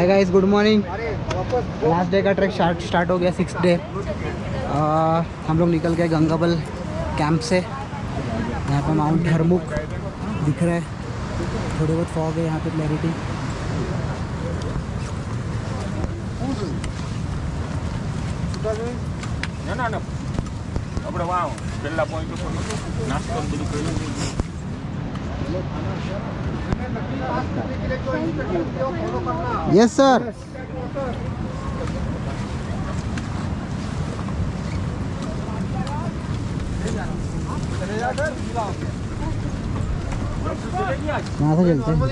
हाय guys, good morning. Last day का track start हो गया, 6th डे। हम लोग निकल गए गंगाबल कैंप से। यहाँ पर माउंट हरमुक दिख रहा है, थोड़ी बहुत फॉग है यहाँ पे, क्लैरिटी। यस सर,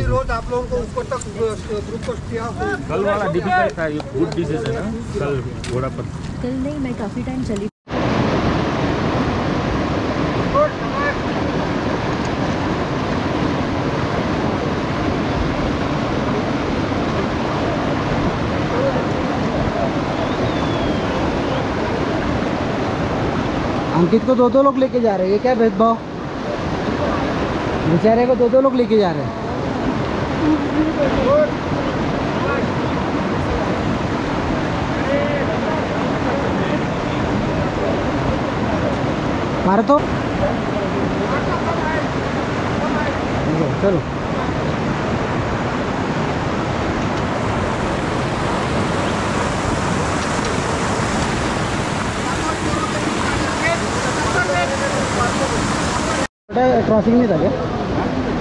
रोज आप लोगों को ऊपर तक ग्रुप को किया। कल वाला डिफिकल्ट था, ये गुड डिसीजन है। कल घोड़ा पर कल नहीं, मैं काफी टाइम चली। अंकित को दो लोग लेके जा रहे हैं, ये क्या भेदभाव? बेचारे को दो लोग लेके जा रहे हैं। पार्थो चलो, छोटा क्रॉसिंग नहीं था क्या?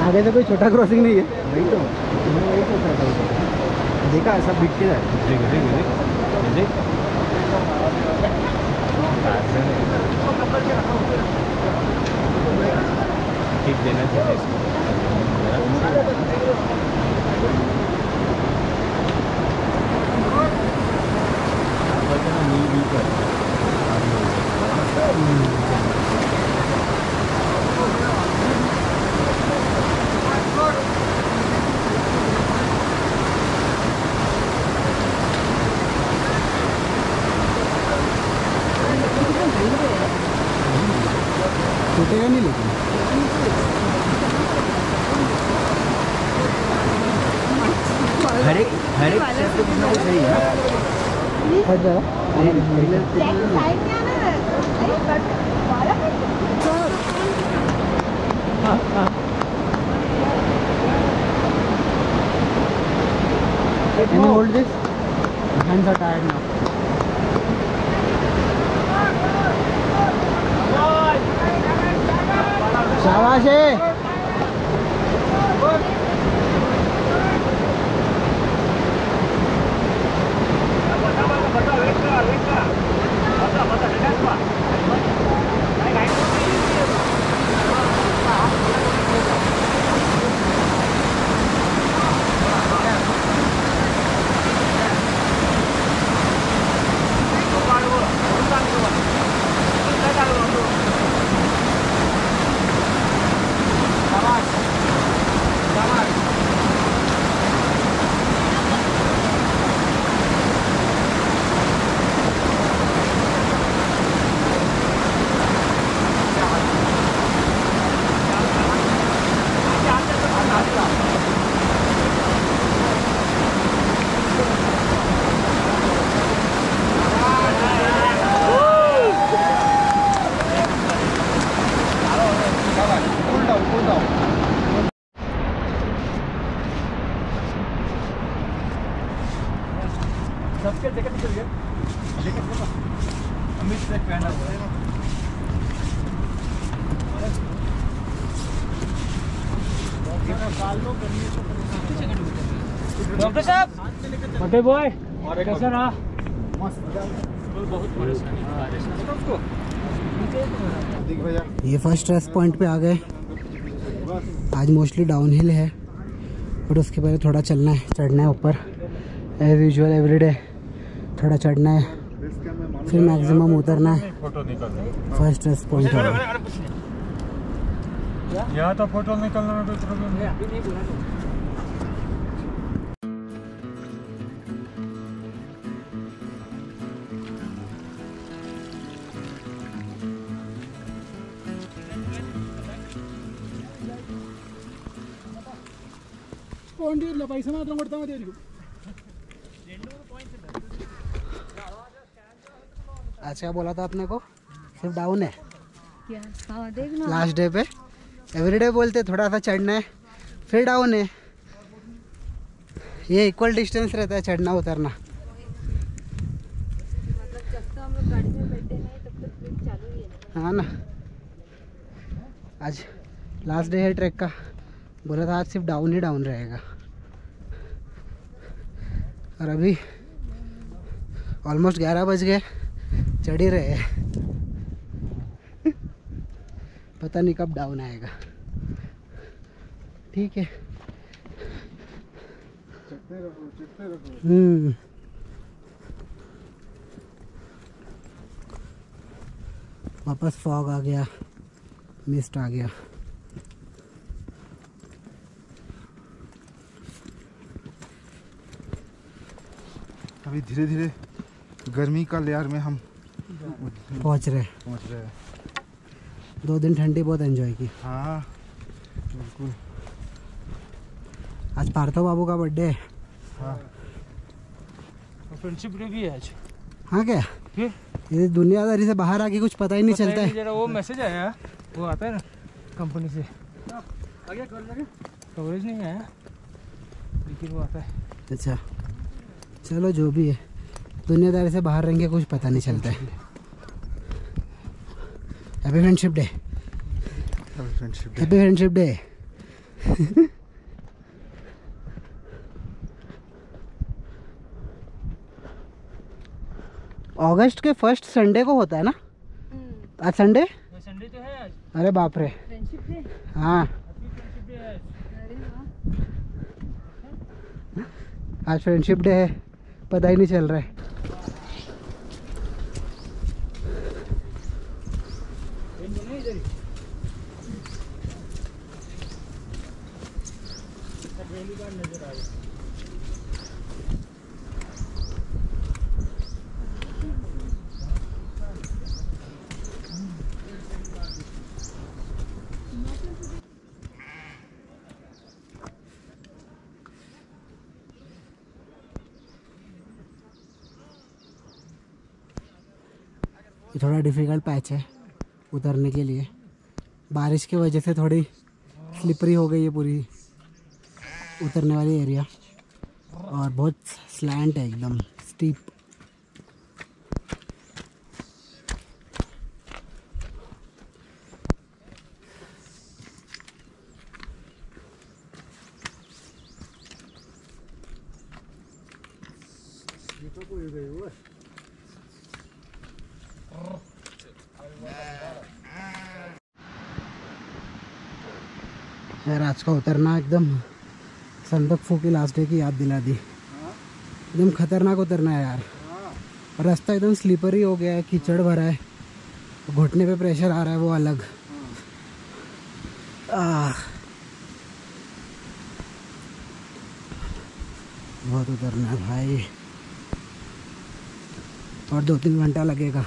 आगे से कोई छोटा क्रॉसिंग नहीं है। वही तो देखा, ऐसा बिट के ठीक देना चाहिए। टूटेगा नहीं लेकिन हर एक सही है। Hold this, hands are tired now. शाबाश है। डॉक्टर साहब, बटे बॉय कैसा रहा? ये फर्स्ट रेस्ट पॉइंट पे आ गए। आज मोस्टली डाउनहिल है, बट उसके पहले थोड़ा चलना है, चढ़ना है ऊपर। एज यूजुअल एवरीडे थोड़ा चढ़ना है, फिर मैक्सिमम उतरना है। फर्स्ट रेस्ट पॉइंट यहाँ तो फोटो निकलना में कोई प्रॉब्लम नहीं। पैसा मात्र को आज क्या बोला था अपने को, सिर्फ डाउन है लास्ट डे पे। एवरीडे बोलते थोड़ा सा चढ़ना है फिर डाउन है, ये इक्वल डिस्टेंस रहता है चढ़ना उतरना। हाँ ना, आज लास्ट डे है ट्रैक का, बोला था आज सिर्फ डाउन ही डाउन रहेगा। और अभी ऑलमोस्ट 11 बज गए, चढ़ ही रहे हैं। पता नहीं कब डाउन आएगा। ठीक है, वापस फॉग आ गया, मिस्ट आ गया। अभी धीरे धीरे गर्मी का लेयर में हम पहुंच रहे हैं। 2 दिन ठंडी बहुत एंजॉय की। हाँ बिल्कुल। आज पार्थव बाबू का बर्थडे है। हाँ फ्रेंडशिप डे भी है आज। हाँ क्या फिर? ये दुनियादारी से बाहर आके कुछ पता ही नहीं चलता है। जरा वो मैसेज आया, वो आता है ना कंपनी से, कवरेज नहीं आया लेकिन वो आता है। अच्छा चलो जो भी है, दुनियादारी से बाहर रहेंगे कुछ पता नहीं चलता है। Happy friendship day, happy friendship day. अगस्त के फर्स्ट संडे को होता है ना? आज संडे तो है आज। अरे बाप रे, फ्रेंडशिप डे। हाँ आज फ्रेंडशिप डे है, पता ही नहीं चल रहा है। थोड़ा डिफ़िकल्ट पैच है उतरने के लिए, बारिश की वजह से थोड़ी स्लिपरी हो गई है पूरी उतरने वाली एरिया, और बहुत स्लैंट है, एकदम स्टीप। आज का उतरना एकदम संदक फू की लास्ट डे की याद दिला दी। एकदम खतरनाक उतरना है यार, और रास्ता एकदम स्लीपरी हो गया है, कीचड़ भरा है, घुटने पे प्रेशर आ रहा है वो अलग। बहुत उतरना है भाई, और 2-3 घंटा लगेगा।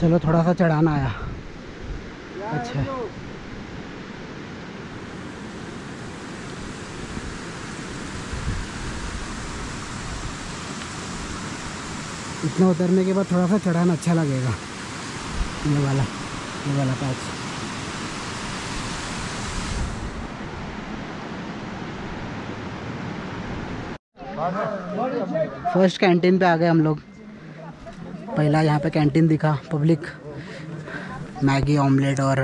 चलो थोड़ा सा चढ़ाना आया। अच्छा इतना उतरने के बाद थोड़ा सा चढ़ाना अच्छा लगेगा। ये वाला पैच। फर्स्ट कैंटीन पे आ गए हम लोग। पहला यहाँ पे कैंटीन दिखा पब्लिक, मैगी ऑमलेट और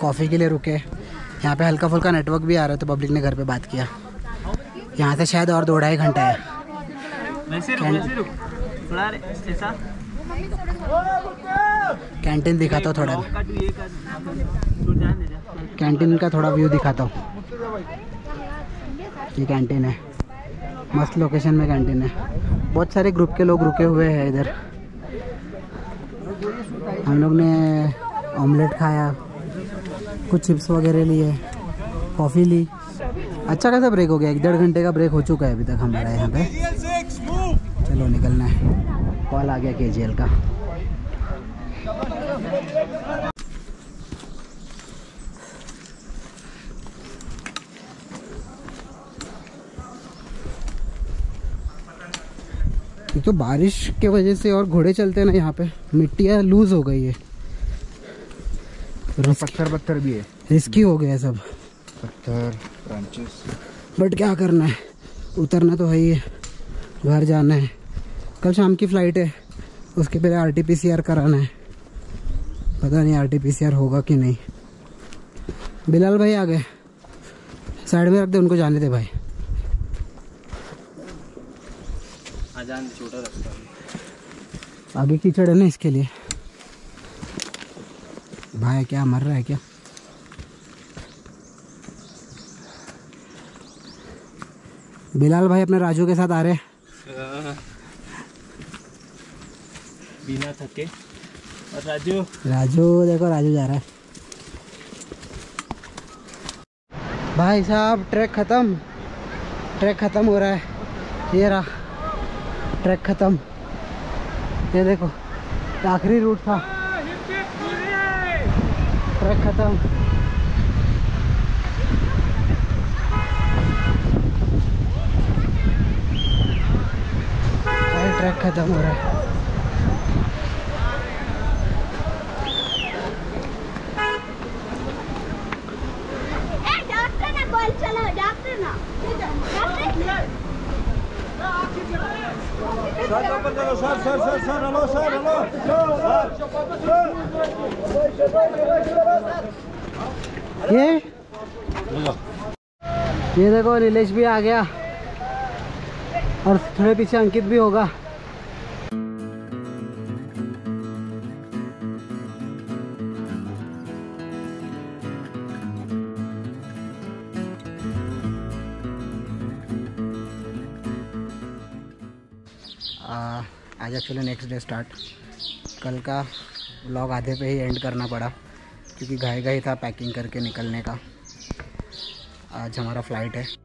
कॉफ़ी के लिए रुके। यहाँ पे हल्का फुल्का नेटवर्क भी आ रहा है, तो पब्लिक ने घर पे बात किया। यहाँ से शायद और 2-2.5 घंटा है। कैंटीन दिखाता हूँ थोड़ा, कैंटीन का थोड़ा व्यू दिखाता हूँ। ये कैंटीन है, मस्त लोकेशन में कैंटीन है। बहुत सारे ग्रुप के लोग रुके हुए हैं इधर। हम लोग ने ऑमलेट खाया, कुछ चिप्स वगैरह लिए, कॉफ़ी ली। अच्छा खासा ब्रेक हो गया, 1-1.5 घंटे का ब्रेक हो चुका है अभी तक हमारा यहाँ पे। चलो निकलना है, कॉल आ गया KGL का। तो बारिश के वजह से और घोड़े चलते हैं ना यहाँ पे, मिट्टियाँ लूज हो गई है, पत्थर भी है, रिस्की हो गया सब पत्थर ब्रांचेस। बट क्या करना है, उतरना तो है ही है, घर जाना है, कल शाम की फ्लाइट है, उसके पहले RTPCR कराना है, पता नहीं RTPCR होगा कि नहीं। बिलाल भाई आ गए, साइड में रख दे, उनको जाने दे भाई, छोटा रास्ता आगे कीचड़ है ना इसके लिए। भाई क्या मर रहा है क्या? बिलाल भाई अपने राजू के साथ आ रहे बिना थके। और राजू देखो, राजू जा रहा है। भाई साहब ट्रैक खत्म हो रहा है, ये रहा ट्रैक खत्म। ये देखो आखिरी रूट था, ट्रैक खत्म। ट्रैक खत्म हो रहा है। डॉक्टर ना बोल, चलो डॉक्टर ना, ये देखो नीलेश भी आ गया और थोड़े पीछे अंकित भी होगा। आज एक्चुअली नेक्स्ट डे स्टार्ट, कल का व्लॉग आधे पे ही एंड करना पड़ा क्योंकि घाई था पैकिंग करके निकलने का। आज हमारा फ्लाइट है,